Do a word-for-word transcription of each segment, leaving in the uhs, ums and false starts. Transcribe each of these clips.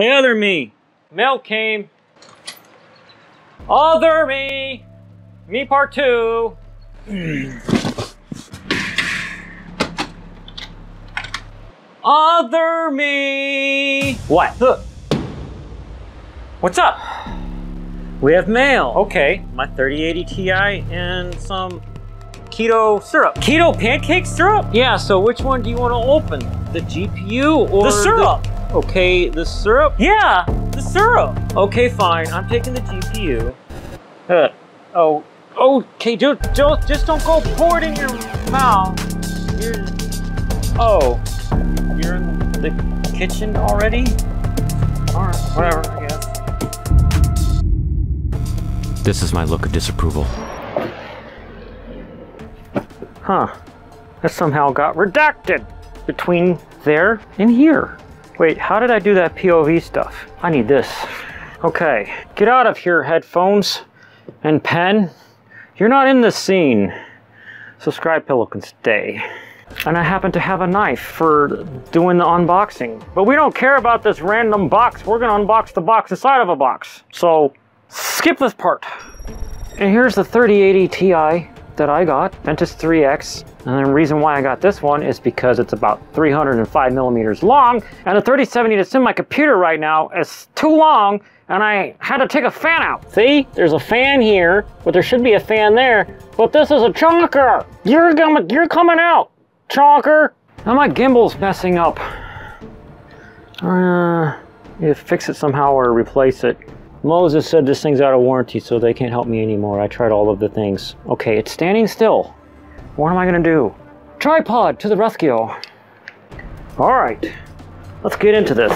Hey, other me. Mail came. Other me. Me part two. Other me. What? Look. What's up? We have mail. Okay. My thirty eighty Ti and some keto syrup. Keto pancake syrup? Yeah, so which one do you want to open? The G P U or the syrup? The... Okay, the syrup? Yeah, the syrup. Okay, fine. I'm taking the G P U. Uh, oh, okay, just, just, just don't go pour it in your mouth. You're... Oh, you're in the kitchen already? All right, whatever, I guess. This is my look of disapproval. Huh, that somehow got redacted between there and here. Wait, how did I do that P O V stuff? I need this. Okay, get out of here, headphones and pen. You're not in this scene. Subscribe Pillow can stay. And I happen to have a knife for doing the unboxing. But we don't care about this random box. We're gonna unbox the box inside of a box. So skip this part. And here's the thirty eighty Ti. That I got, Ventus three X, and the reason why I got this one is because it's about three hundred five millimeters long, and the thirty seventy that's in my computer right now is too long, and I had to take a fan out. See, there's a fan here, but there should be a fan there, but this is a chonker. You're gonna, you're coming out, chonker. Now my gimbal's messing up. Uh, you fix it somehow or replace it. Moses said this thing's out of warranty, so they can't help me anymore. I tried all of the things. Okay, it's standing still. What am I gonna do? Tripod to the rescue. All right, let's get into this.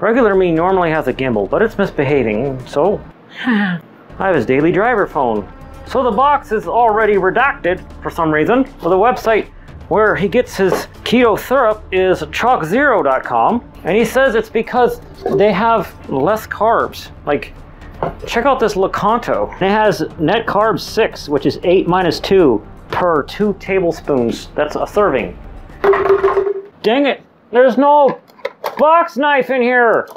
Regular me normally has a gimbal, but it's misbehaving, so I have his daily driver phone. So the box is already redacted for some reason. So the website where he gets his keto syrup is Choc Zero dot com. And he says it's because they have less carbs. Like, check out this Lakanto. It has net carbs six, which is eight minus two per two tablespoons. That's a serving. Dang it, there's no box knife in here.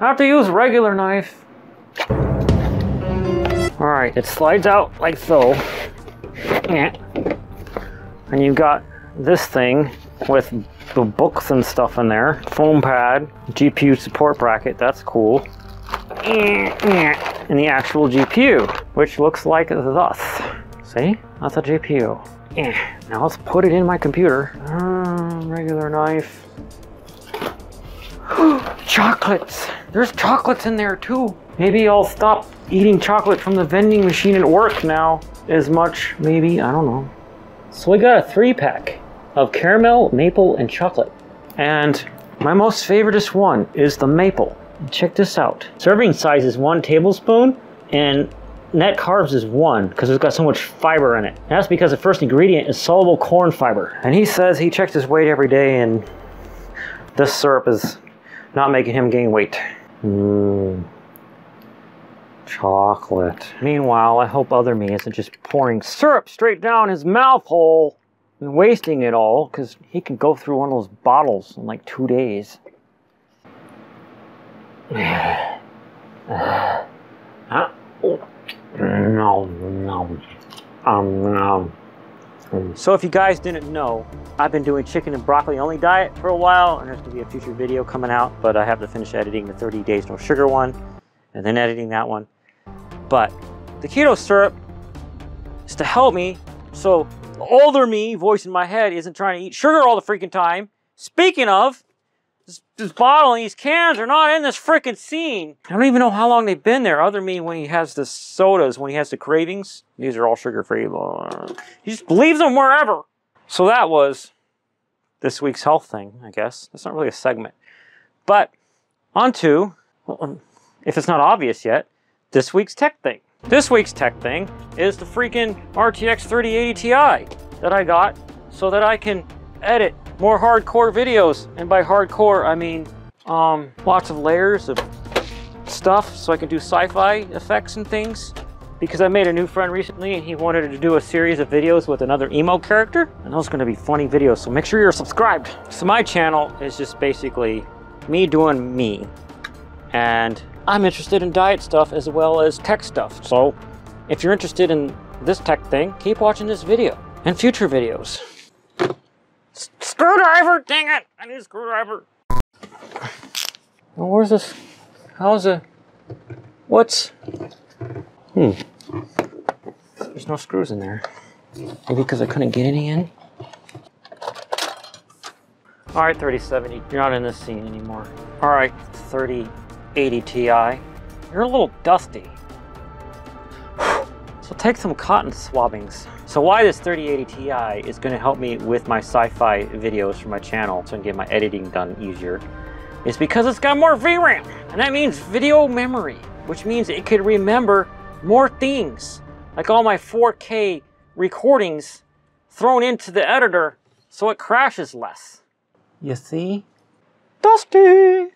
I have to use regular knife. All right, it slides out like so. And you've got this thing with the books and stuff in there. Foam pad, G P U support bracket, that's cool. And the actual G P U, which looks like thus. See, that's a G P U. Now let's put it in my computer. Uh, regular knife. Chocolates, there's chocolates in there too. Maybe I'll stop eating chocolate from the vending machine at work now as much, maybe, I don't know. So we got a three pack of caramel, maple, and chocolate. And my most favoriteest one is the maple. Check this out. Serving size is one tablespoon and net carbs is one because it's got so much fiber in it. And that's because the first ingredient is soluble corn fiber. And he says he checks his weight every day and this syrup is not making him gain weight. Mmm. Chocolate. Meanwhile, I hope other me isn't just pouring syrup straight down his mouth hole and wasting it all, because he can go through one of those bottles in like two days. Huh? No, no. Um, no. So if you guys didn't know, I've been doing chicken and broccoli only diet for a while, and there's going to be a future video coming out, but I have to finish editing the thirty days no sugar one, and then editing that one. But the keto syrup is to help me so older me voice in my head isn't trying to eat sugar all the freaking time. Speaking of, this, this bottle and these cans are not in this freaking scene. I don't even know how long they've been there. Other me, when he has the sodas, when he has the cravings, these are all sugar-free. He just leaves them wherever. So that was this week's health thing, I guess. That's not really a segment. But on to, if it's not obvious yet, this week's tech thing. This week's tech thing is the freaking R T X thirty eighty Ti that I got so that I can edit more hardcore videos. And by hardcore, I mean um, lots of layers of stuff so I can do sci-fi effects and things. because I made a new friend recently and he wanted to do a series of videos with another emo character, and those are gonna be funny videos, so make sure you're subscribed. So my channel is just basically me doing me, and I'm interested in diet stuff as well as tech stuff. So if you're interested in this tech thing, keep watching this video and future videos. S screwdriver, dang it, I need a screwdriver. Well, where's this, how's it, what's, hmm, there's no screws in there. Maybe because I couldn't get any in? All right, thirty seventy, you're not in this scene anymore. All right, thirty eighty T I, you're a little dusty. So take some cotton swabbings. So why this thirty eighty T I is gonna help me with my sci-fi videos for my channel, so I can get my editing done easier, is because it's got more V RAM, and that means video memory, which means it could remember more things, like all my four K recordings thrown into the editor, so it crashes less. You see? Dusty!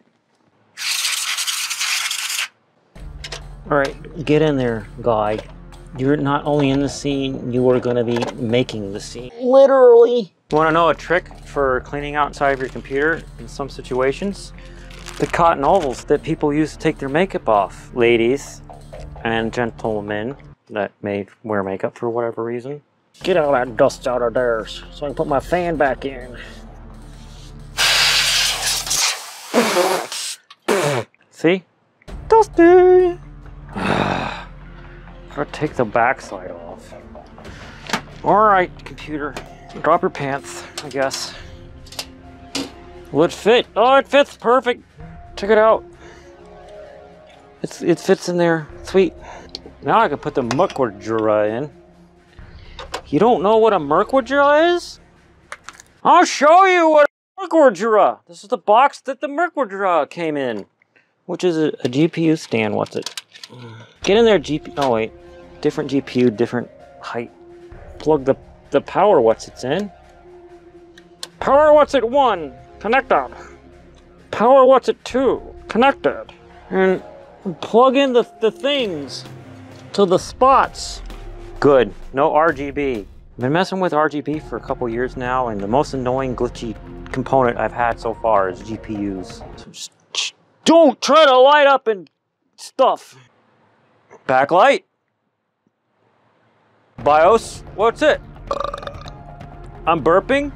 All right, get in there, guy. You're not only in the scene, you are gonna be making the scene. Literally. You wanna know a trick for cleaning outside of your computer in some situations? The cotton ovals that people use to take their makeup off. Ladies and gentlemen that may wear makeup for whatever reason. Get all that dust out of there so I can put my fan back in. See? Dusty! Gotta take the backside off. All right, computer, drop your pants, I guess. Will it fit? Oh, it fits perfect. Check it out. It's it fits in there, sweet. Now I can put the Murkwadra in. You don't know what a Murkwadra is? I'll show you what a Murkwadra. This is the box that the Murkwadra came in, which is a, a G P U stand. What's it? Get in there, G P U. Oh wait. Different G P U, different height. Plug the, the power what's it's in. Power what's it one, connected. Power what's it two, connected. And plug in the, the things to the spots. Good, no R G B. I've been messing with R G B for a couple years now, and the most annoying glitchy component I've had so far is G P Us. So just, just don't try to light up and stuff. Backlight. BIOS, what's it? I'm burping.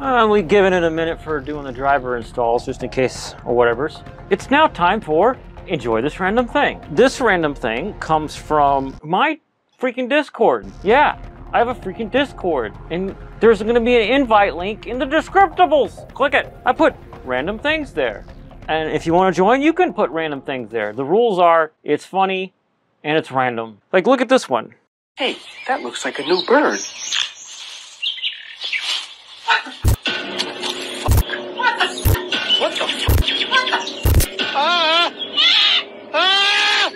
I'm only giving it a minute for doing the driver installs, just in case or whatever's. It's now time for enjoy this random thing. This random thing comes from my freaking Discord. Yeah, I have a freaking Discord, and there's gonna be an invite link in the descriptables. Click it. I put random things there. And if you want to join, you can put random things there. The rules are, it's funny, and it's random. Like, look at this one. Hey, that looks like a new bird. What the fuck? Ah! Ah!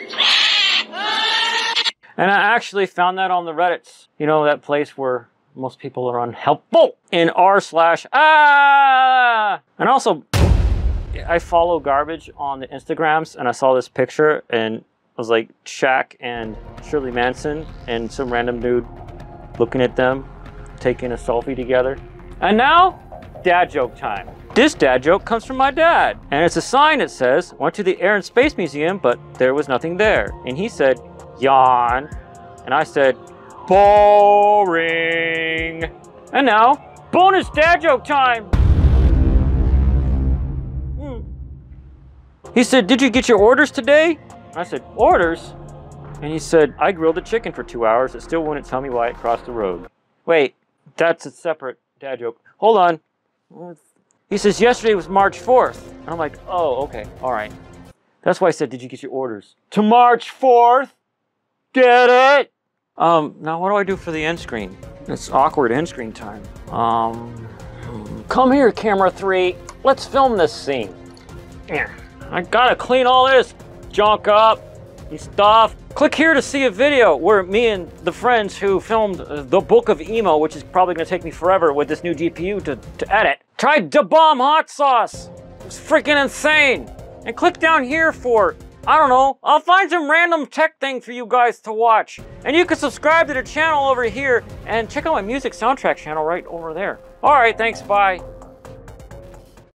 Ah! And I actually found that on the Reddits. You know, that place where most people are unhelpful. In r slash ah! And also... I follow garbage on the Instagrams, and I saw this picture, and I was like, Shaq and Shirley Manson and some random dude looking at them, taking a selfie together. And now, dad joke time. This dad joke comes from my dad. And it's a sign that says, went to the Air and Space Museum, but there was nothing there. And he said, yawn. And I said, boring. And now, bonus dad joke time. He said, did you get your orders today? I said, orders? And he said, I grilled a chicken for two hours. It still wouldn't tell me why it crossed the road. Wait, that's a separate dad joke. Hold on. He says, yesterday was March fourth. And I'm like, oh, okay, all right. That's why I said, did you get your orders? To March fourth, get it? Um, now what do I do for the end screen? It's awkward end screen time. Um, come here, camera three. Let's film this scene. Yeah. I gotta clean all this junk up and stuff. Click here to see a video where me and the friends who filmed The Book of Emo, which is probably gonna take me forever with this new G P U to, to edit, tried Da Bomb hot sauce. It's freaking insane. And click down here for I don't know, I'll find some random tech thing for you guys to watch. And you can subscribe to the channel over here and check out my music soundtrack channel right over there. All right, thanks, bye.